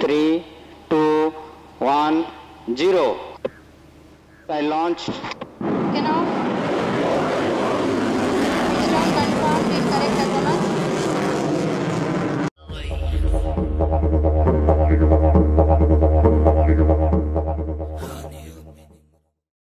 3, 2, 1, 0. I launched. Okay, now.